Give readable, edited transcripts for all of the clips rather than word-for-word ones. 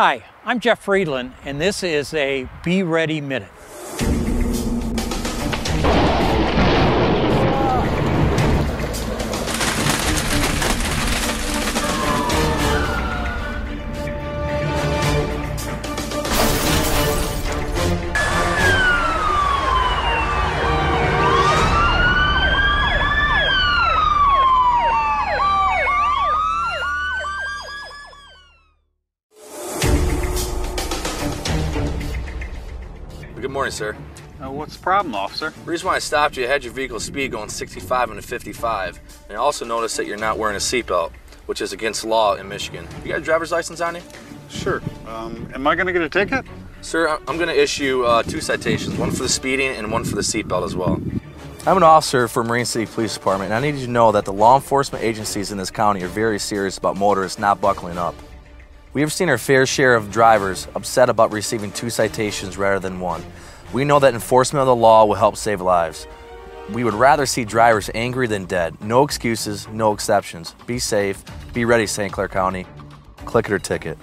Hi, I'm Jeff Friedland, and this is a Be Ready Minute. Good morning, sir. What's the problem, officer? The reason why I stopped you, I had your vehicle speed going 65 into 55, and I also noticed that you're not wearing a seatbelt, which is against law in Michigan. You got a driver's license on you? Sure. Am I going to get a ticket? Sir, I'm going to issue two citations, one for the speeding and one for the seatbelt as well. I'm an officer for Marine City Police Department, and I need you to know that the law enforcement agencies in this county are very serious about motorists not buckling up. We have seen our fair share of drivers upset about receiving two citations rather than one. We know that enforcement of the law will help save lives. We would rather see drivers angry than dead. No excuses, no exceptions. Be safe, be ready, St. Clair County. Click it or ticket.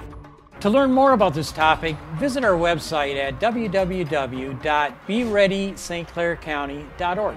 To learn more about this topic, visit our website at www.bereadystclaircounty.org.